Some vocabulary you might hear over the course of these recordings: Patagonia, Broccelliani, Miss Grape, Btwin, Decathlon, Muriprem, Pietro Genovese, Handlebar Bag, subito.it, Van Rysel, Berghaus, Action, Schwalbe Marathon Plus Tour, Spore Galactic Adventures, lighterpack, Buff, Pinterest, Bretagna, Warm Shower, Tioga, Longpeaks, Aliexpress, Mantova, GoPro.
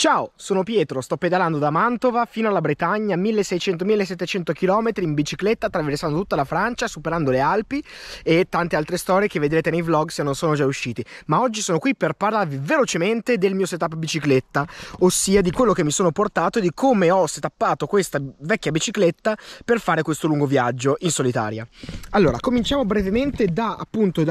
Ciao, sono Pietro, sto pedalando da Mantova fino alla Bretagna, 1600-1700 km in bicicletta, attraversando tutta la Francia, superando le Alpi e tante altre storie che vedrete nei vlog se non sono già usciti. Ma oggi sono qui per parlarvi velocemente del mio setup bicicletta, ossia di quello che mi sono portato e di come ho setappato questa vecchia bicicletta per fare questo lungo viaggio in solitaria. Allora, cominciamo brevemente dal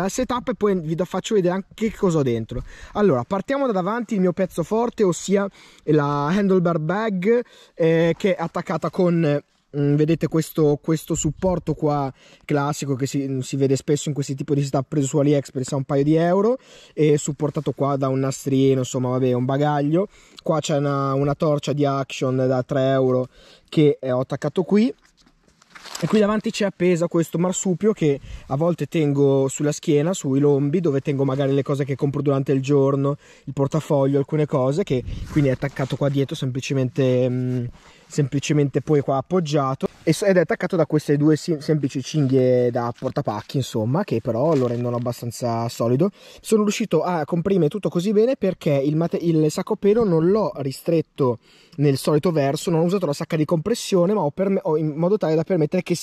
setup e poi vi faccio vedere anche che cosa ho dentro. Allora, partiamo da davanti, il mio pezzo forte, ossia la Handlebar Bag, che è attaccata con vedete questo supporto qua classico che si vede spesso in questi tipi di setup, preso su Aliexpress a un paio di euro e supportato qua da un nastrino, insomma vabbè, un bagaglio. Qua c'è una torcia di Action da 3 euro che ho attaccato qui, e qui davanti c'è appesa questo marsupio che a volte tengo sulla schiena, sui lombi, dove tengo magari le cose che compro durante il giorno, il portafoglio, alcune cose, che quindi è attaccato qua dietro semplicemente poi qua appoggiato, ed è attaccato da queste due semplici cinghie da portapacchi, insomma, che però lo rendono abbastanza solido. Sono riuscito a comprimere tutto così bene perché il sacco pelo non l'ho ristretto nel solito verso, non ho usato la sacca di compressione, ma ho in modo tale da permettere che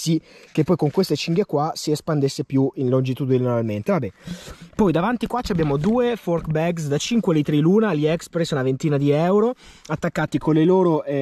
poi con queste cinghie qua si espandesse più in longitudinalmente. Vabbè, poi davanti qua abbiamo due fork bags da 5 litri l'una, AliExpress, una ventina di euro, attaccati con le loro con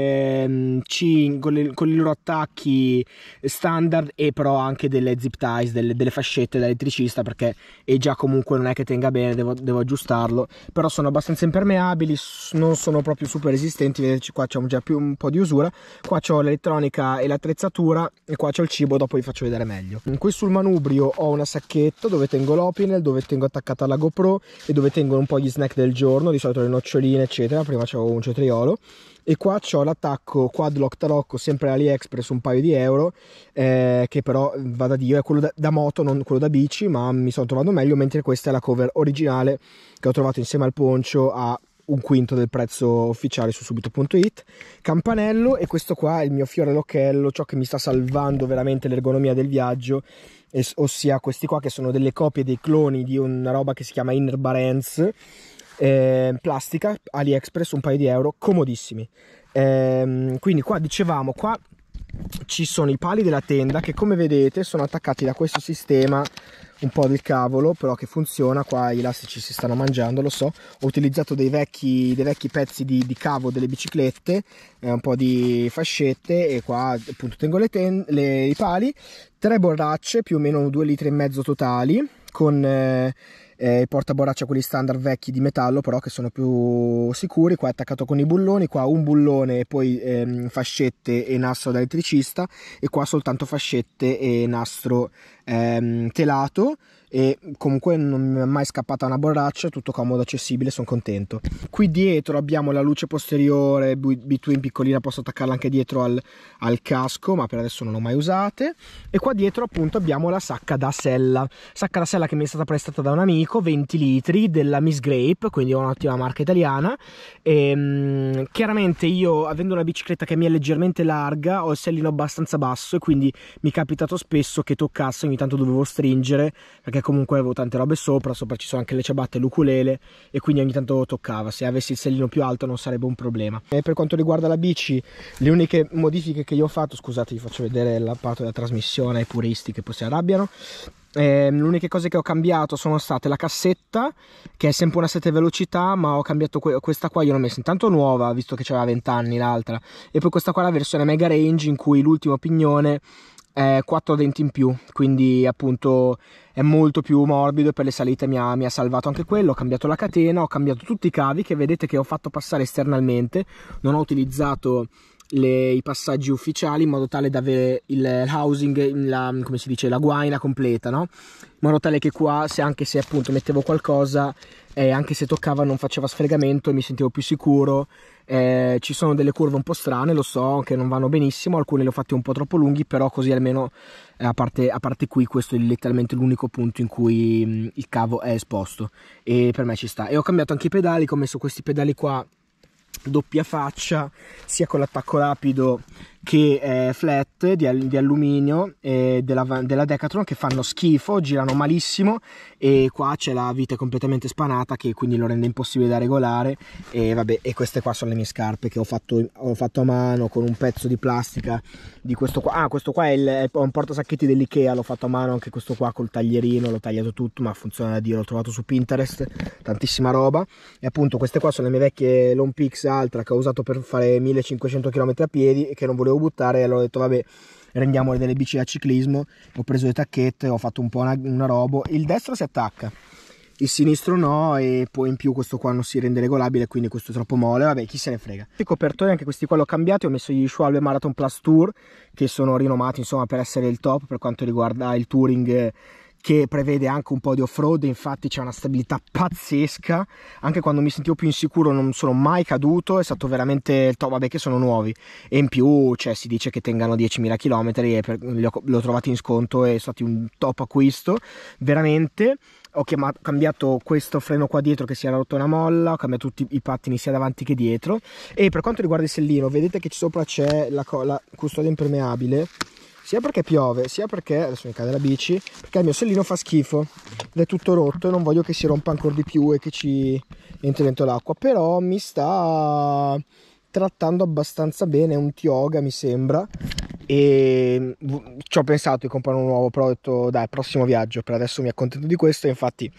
i loro attacchi standard, e però anche delle zip ties, delle fascette da elettricista, perché è già comunque non è che tenga bene, devo aggiustarlo, però sono abbastanza impermeabili, non sono proprio super resistenti. Vedete, qua c'è già più un po' di usura, qua c'ho l'elettronica e l'attrezzatura, e qua c'ho il cibo, dopo vi faccio vedere meglio. Qui sul manubrio ho una sacchetta dove tengo l'Opinel, dove tengo attaccata la GoPro e dove tengo un po' gli snack del giorno, di solito le noccioline eccetera, prima c'avevo un cetriolo. E qua c'ho l'attacco Quad Lock tarocco, sempre AliExpress, un paio di euro, che però, vada Dio, è quello da moto, non quello da bici, ma mi sono trovato meglio, mentre questa è la cover originale che ho trovato insieme al poncio a un quinto del prezzo ufficiale su subito.it. Campanello, e questo qua è il mio fiore all'occhiello, ciò che mi sta salvando veramente l'ergonomia del viaggio, ossia questi qua che sono delle copie, dei cloni di una roba che si chiama Inner Barents, plastica, AliExpress, un paio di euro, comodissimi. Quindi qua dicevamo, qua ci sono i pali della tenda che, come vedete, sono attaccati da questo sistema un po' del cavolo, però che funziona. Qua gli elastici si stanno mangiando, lo so, ho utilizzato dei vecchi pezzi di cavo delle biciclette, un po' di fascette, e qua appunto tengo i pali, 3 borracce più o meno 2,5 litri totali, con portaborraccia, quelli standard vecchi di metallo, però che sono più sicuri. Qua è attaccato con i bulloni, qua un bullone e poi fascette e nastro da elettricista, e qua soltanto fascette e nastro telato, e comunque non mi è mai scappata una borraccia, tutto comodo, accessibile, sono contento. Qui dietro abbiamo la luce posteriore Btwin piccolina, posso attaccarla anche dietro al casco, ma per adesso non l'ho mai usate. E qua dietro appunto abbiamo la sacca da sella che mi è stata prestata da un amico, 20 litri della Miss Grape, quindi è un'ottima marca italiana. Chiaramente io, avendo una bicicletta che mi è leggermente larga, ho il sellino abbastanza basso, e quindi mi è capitato spesso che toccasse, ogni tanto dovevo stringere, perché comunque avevo tante robe sopra ci sono anche le ciabatte e l'ukulele, e quindi ogni tanto toccava. Se avessi il sellino più alto non sarebbe un problema. E per quanto riguarda la bici, le uniche modifiche che io ho fatto, scusate vi faccio vedere la parte della trasmissione ai puristi che poi si arrabbiano, le uniche cose che ho cambiato sono state la cassetta, che è sempre una 7 velocità, ma ho cambiato questa qua, io l'ho messa intanto nuova, visto che c'aveva 20 anni l'altra, e poi questa qua è la versione Mega Range, in cui l'ultimo pignone 4 denti in più, quindi appunto è molto più morbido, e per le salite mi ha salvato anche quello. Ho cambiato la catena, ho cambiato tutti i cavi, che vedete che ho fatto passare esternamente, non ho utilizzato i passaggi ufficiali, in modo tale da avere il housing, come si dice, la guaina completa, no? In modo tale che qua, anche se appunto mettevo qualcosa, anche se toccava non faceva sfregamento, e mi sentivo più sicuro. Ci sono delle curve un po' strane, lo so, che non vanno benissimo, alcune le ho fatte un po' troppo lunghi, però così almeno, a parte qui, questo è letteralmente l'unico punto in cui il cavo è esposto, e per me ci sta. E ho cambiato anche i pedali, ho messo questi pedali qua doppia faccia, sia con l'attacco rapido che flat di alluminio della Decathlon, che fanno schifo, girano malissimo, e qua c'è la vite completamente spanata che quindi lo rende impossibile da regolare. E vabbè, e queste qua sono le mie scarpe che ho fatto a mano con un pezzo di plastica di questo qua. Ah, questo qua è un portasacchetti dell'Ikea, l'ho fatto a mano anche questo qua col taglierino, l'ho tagliato tutto, ma funziona da Dio, l'ho trovato su Pinterest, tantissima roba. E appunto queste qua sono le mie vecchie Longpeaks Ultra che ho usato per fare 1500 km a piedi e che non volevo buttare, allora ho detto vabbè, rendiamole delle bici da ciclismo. Ho preso le tacchette, ho fatto un po' una roba. Il destro si attacca, il sinistro no, e poi in più questo qua non si rende regolabile, quindi questo è troppo molle, vabbè, chi se ne frega. I copertori anche questi qua l'ho cambiati, ho messo gli Schwalbe Marathon Plus Tour, che sono rinomati insomma per essere il top per quanto riguarda il touring, che prevede anche un po' di off-road. Infatti c'è una stabilità pazzesca, anche quando mi sentivo più insicuro non sono mai caduto, è stato veramente il top. Vabbè che sono nuovi, e in più cioè, si dice che tengano 10.000 km e l'ho trovato in sconto, è stato un top acquisto veramente. Ho cambiato questo freno qua dietro che si era rotto una molla, ho cambiato tutti i pattini sia davanti che dietro. E per quanto riguarda il sellino, vedete che sopra c'è la custodia impermeabile, sia perché piove, sia perché, adesso mi cade la bici, perché il mio sellino fa schifo ed è tutto rotto e non voglio che si rompa ancora di più e che ci entri dentro l'acqua. Però mi sta trattando abbastanza bene, è un Tioga mi sembra, e ci ho pensato di comprare un nuovo, però ho detto dai, prossimo viaggio, per adesso mi accontento di questo, e infatti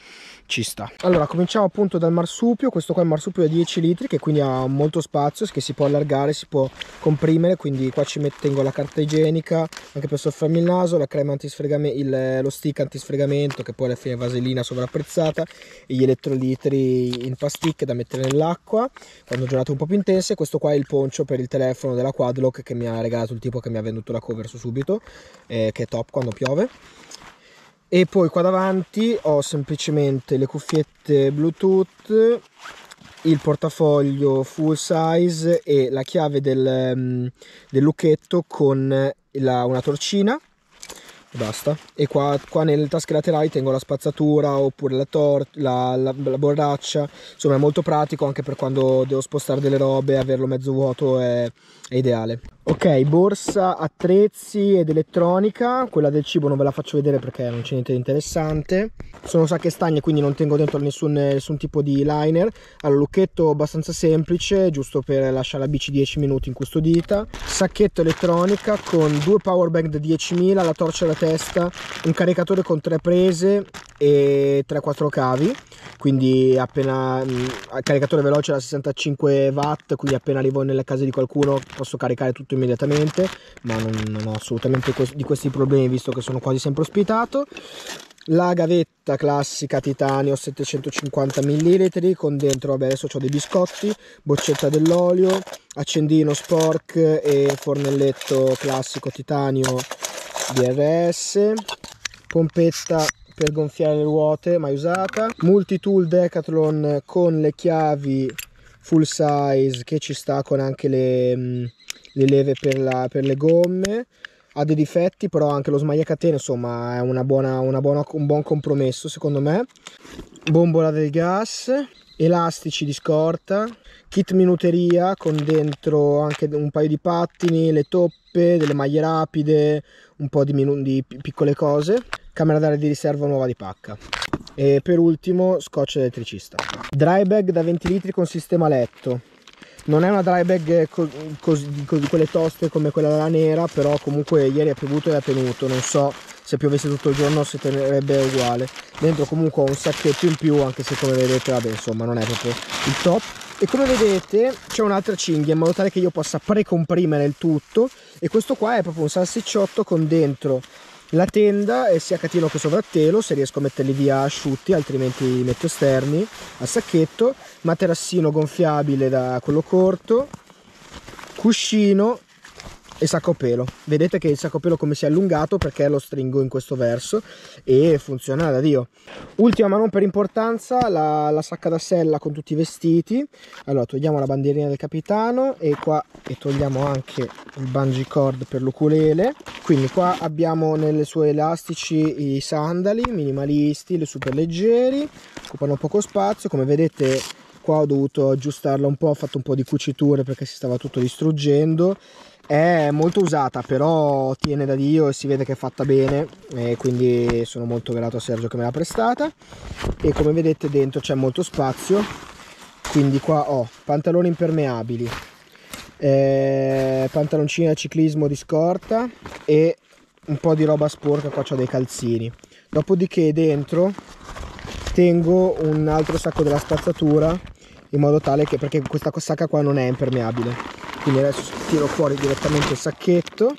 ci sta. Allora cominciamo appunto dal marsupio. Questo qua è un marsupio da 10 litri che quindi ha molto spazio, che si può allargare, si può comprimere, quindi qua ci tengo la carta igienica anche per soffiarmi il naso, la crema antisfregamento, lo stick antisfregamento, che poi alla fine è vaselina sovrapprezzata, e gli elettrolitri in pasticche da mettere nell'acqua quando giornate un po' più intense. Questo qua è il poncio per il telefono della Quad Lock che mi ha regalato il tipo che mi ha venduto la cover su Subito, che è top quando piove. E poi qua davanti ho semplicemente le cuffiette Bluetooth, il portafoglio full size e la chiave del lucchetto con una torcina e basta. E qua nelle tasche laterali tengo la spazzatura oppure la borraccia, insomma è molto pratico anche per quando devo spostare delle robe, averlo mezzo vuoto è ideale. Ok, borsa, attrezzi ed elettronica. Quella del cibo non ve la faccio vedere perché non c'è niente di interessante. Sono sacche stagne, quindi non tengo dentro nessun tipo di liner. Allora, lucchetto abbastanza semplice, giusto per lasciare la bici 10 minuti incustodita. Sacchetto elettronica con due power bank da 10.000, la torcia alla testa, un caricatore con 3 prese e 3-4 cavi, quindi appena caricatore veloce da 65 watt, quindi appena arrivo nelle case di qualcuno posso caricare tutto immediatamente, ma non ho assolutamente di questi problemi visto che sono quasi sempre ospitato. La gavetta classica titanio 750 ml con dentro, vabbè adesso ho dei biscotti, boccetta dell'olio, accendino spork e fornelletto classico titanio DRS, pompetta per gonfiare le ruote mai usata, multitool Decathlon con le chiavi full size che ci sta, con anche le leve per le gomme. Ha dei difetti però anche lo smagliacatene, insomma è un buon compromesso secondo me. Bombola del gas, elastici di scorta, kit minuteria con dentro anche un paio di pattini, le toppe, delle maglie rapide, un po' di piccole cose, camera d'aria di riserva nuova di pacca, e per ultimo scotch elettricista. Dry bag da 20 litri con sistema letto. Non è una dry bag di quelle toste come quella della nera, però comunque ieri ha piovuto e ha tenuto, non so se piovesse tutto il giorno se tenerebbe uguale. Dentro comunque ho un sacchetto in più, anche se come vedete vabbè insomma non è proprio il top. E come vedete c'è un'altra cinghia in modo tale che io possa precomprimere il tutto, e questo qua è proprio un salsicciotto con dentro la tenda e sia catino che sovrattelo, se riesco a metterli via asciutti, altrimenti li metto esterni al sacchetto. Materassino gonfiabile da quello corto, cuscino e sacco pelo. Vedete che il sacco pelo come si è allungato perché lo stringo in questo verso e funziona da Dio. Ultima ma non per importanza, la sacca da sella con tutti i vestiti. Allora togliamo la bandierina del capitano e togliamo anche il bungee cord per l'ukulele. Quindi qua abbiamo nelle sue elastici i sandali minimalisti, le super leggeri, occupano poco spazio. Come vedete qua ho dovuto aggiustarla un po', ho fatto un po' di cuciture perché si stava tutto distruggendo. È molto usata, però tiene da Dio e si vede che è fatta bene, e quindi sono molto grato a Sergio che me l'ha prestata. E come vedete dentro c'è molto spazio, quindi qua ho pantaloni impermeabili, pantaloncini da ciclismo di scorta e un po' di roba sporca. Qua c'ho dei calzini. Dopodiché dentro tengo un altro sacco della spazzatura, in modo tale che, perché questa sacca qua non è impermeabile, quindi adesso tiro fuori direttamente il sacchetto.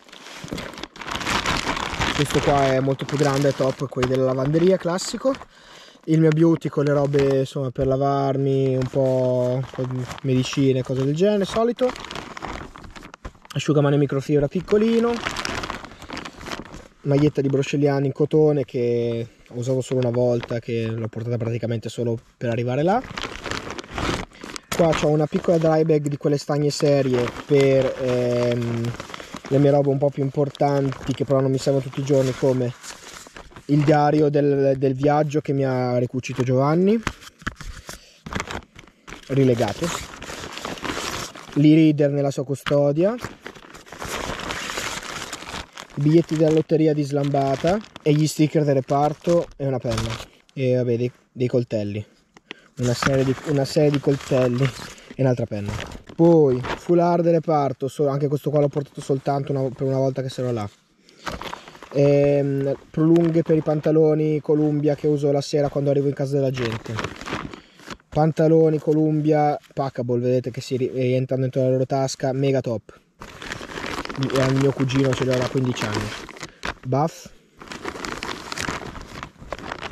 Questo qua è molto più grande, è top, quelli della lavanderia classico. Il mio beauty con le robe, insomma, per lavarmi, un po' medicine, cose del genere, solito. Asciugamani microfibra piccolino, maglietta di Broccelliani in cotone che ho usato solo una volta, che l'ho portata praticamente solo per arrivare là. Qua ho una piccola dry bag di quelle stagne serie per le mie robe un po' più importanti, che però non mi servono tutti i giorni, come il diario del viaggio che mi ha ricucito Giovanni, rilegato, l'e-reader nella sua custodia, i biglietti della lotteria di slambata e gli sticker del reparto e una penna e vabbè dei coltelli. Una serie di coltelli e un'altra penna. Poi foulard del reparto, anche questo qua l'ho portato soltanto per una volta che sarò là. Prolunghe per i pantaloni Columbia che uso la sera quando arrivo in casa della gente. Pantaloni Columbia packable, vedete che si rientrano dentro la loro tasca, mega top. E al mio cugino ce l'ho da 15 anni. Buff,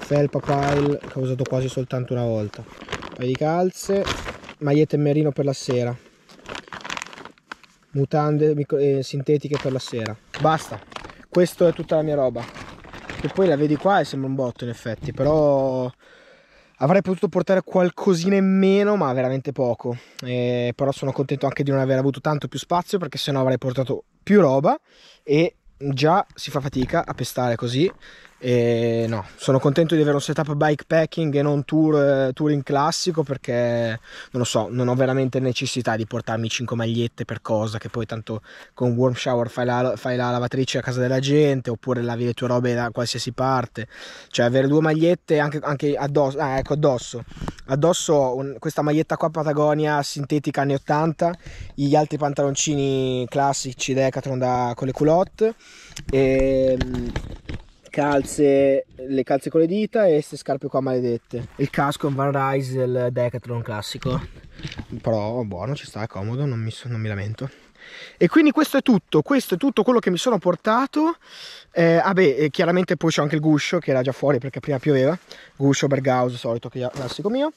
felpa pile che ho usato quasi soltanto una volta, un paio di calze, magliette merino per la sera, mutande sintetiche per la sera. Basta, questa è tutta la mia roba, che poi la vedi qua e sembra un botto in effetti, però avrei potuto portare qualcosina in meno, ma veramente poco, però sono contento anche di non aver avuto tanto più spazio, perché sennò avrei portato più roba e già si fa fatica a pestare così. E no, sono contento di avere un setup bikepacking e non touring classico, perché non lo so, non ho veramente necessità di portarmi 5 magliette per cosa, che poi tanto con Warm Shower fai la lavatrice a casa della gente, oppure lavi le tue robe da qualsiasi parte. Cioè avere due magliette anche addosso, ecco, addosso questa maglietta qua Patagonia sintetica anni 80, gli altri pantaloncini classici Decathlon con le culotte, e calze, le calze con le dita e queste scarpe qua maledette. Il casco è un Van Rysel Decathlon classico, però buono, ci sta, è comodo, non mi lamento. E quindi questo è tutto quello che mi sono portato. E chiaramente poi c'è anche il guscio che era già fuori perché prima pioveva, guscio Berghaus solito, che è classico mio,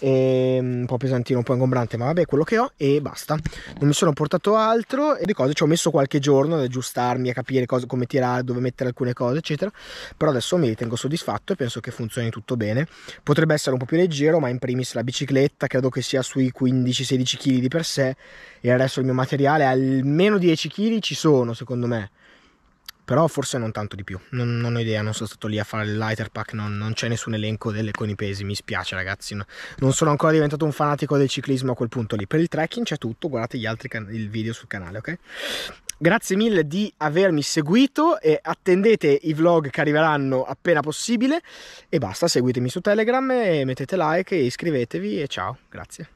un po' pesantino, un po' ingombrante, ma vabbè, quello che ho e basta. Non mi sono portato altro e di cose ci ho messo qualche giorno ad aggiustarmi, a capire come tirare, dove mettere alcune cose eccetera, però adesso mi ritengo soddisfatto e penso che funzioni tutto bene. Potrebbe essere un po' più leggero, ma in primis la bicicletta credo che sia sui 15-16 kg di per sé, e adesso il mio materiale almeno 10 kg ci sono secondo me, però forse non tanto di più, non ho idea, non sono stato lì a fare il lighter pack, non c'è nessun elenco con i pesi, mi spiace ragazzi, no, non sono ancora diventato un fanatico del ciclismo a quel punto lì. Per il trekking c'è tutto, guardate gli altri video sul canale, ok? Grazie mille di avermi seguito e attendete i vlog che arriveranno appena possibile e basta, seguitemi su Telegram e mettete like e iscrivetevi e ciao, grazie.